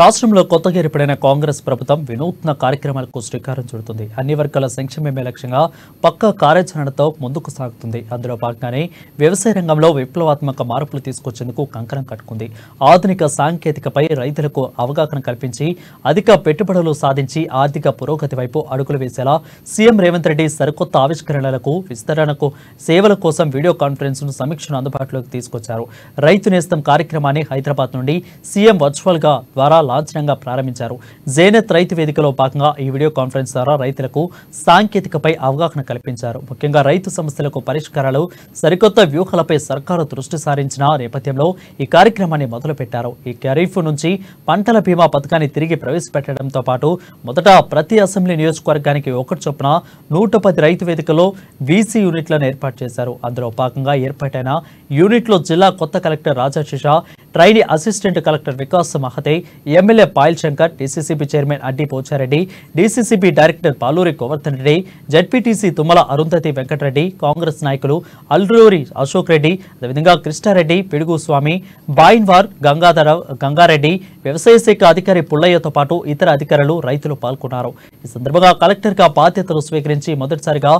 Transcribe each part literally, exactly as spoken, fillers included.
రాష్ట్రంలో కొత్తగా ఏర్పడిన కాంగ్రెస్ ప్రభుత్వం వినూత్న కార్యక్రమాలకు శ్రీకారం చుడుతుంది. అన్ని వర్గాల సంక్షేమమే లక్ష్యంగా పక్కా కార్యాచరణతో ముందుకు సాగుతుంది. అందులో భాగంగానే వ్యవసాయ రంగంలో విప్లవాత్మక మార్పులు తీసుకొచ్చేందుకు కంకణం కట్టుకుంది. ఆధునిక సాంకేతికపై రైతులకు అవగాహన కల్పించి అధిక పెట్టుబడులు సాధించి ఆర్థిక పురోగతి వైపు అడుగులు వేసేలా సీఎం రేవంత్ రెడ్డి సరికొత్త ఆవిష్కరణలకు విస్తరణకు సేవల కోసం వీడియో కాన్ఫరెన్స్ను సమీక్షను అందుబాటులోకి తీసుకొచ్చారు. రైతు నేస్తం కార్యక్రమాన్ని హైదరాబాద్ నుండి సీఎం వర్చువల్గా ద్వారా లాంఛనంగా ప్రారంభించారు. జైనత్ రైతు వేదికలో భాగంగా ఈ వీడియో కాన్ఫరెన్స్ ద్వారా రైతులకు సాంకేతికపై అవగాహన కల్పించారు. ముఖ్యంగా రైతు సమస్యలకు పరిష్కారాలు, సరికొత్త వ్యూహాలపై సర్కారు దృష్టి సారించిన నేపథ్యంలో ఈ కార్యక్రమాన్ని మొదలుపెట్టారు. ఈ ఖరీఫ్ నుంచి పంటల బీమా పథకాన్ని తిరిగి ప్రవేశపెట్టడంతో పాటు మొదట ప్రతి అసెంబ్లీ నియోజకవర్గానికి ఒకటి చొప్పున నూట పది రైతు వేదికలో వీసీ యూనిట్లను ఏర్పాటు చేశారు. అందులో భాగంగా ఏర్పాటైన యూనిట్లో జిల్లా కొత్త collector Rajashesha, trainee assistant collector Vikas Mahate, MLA Payal Shankar, DCCB chairman Addi Pochareddy, DCCB director Paluri kovardhana reddy, ZPTC Tummala Arundhati Venkatareddy, Congress నాయకులు అల్రూరి అశోక్ రెడ్డి, అదేవిధంగా కృష్ణారెడ్డి, పిడుగుస్వామి, బాయిన్వార్ గంగాధర గంగారెడ్డి, వ్యవసాయ శాఖ అధికారి పుల్లయ్యతో పాటు ఇతర అధికారులు రైతులు పాల్గొన్నారు. ఈ సందర్భంగా కలెక్టర్గా బాధ్యతలు స్వీకరించి మొదటిసారిగా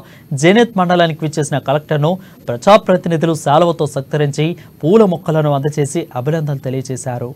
జైనత్ మండలానికి విచ్చేసిన కలెక్టర్ను ప్రజాప్రతినిధులు శాలువతో సత్కరించి పూల మొక్కలను అందజేసి అభినందనలు తెలియజేశారు.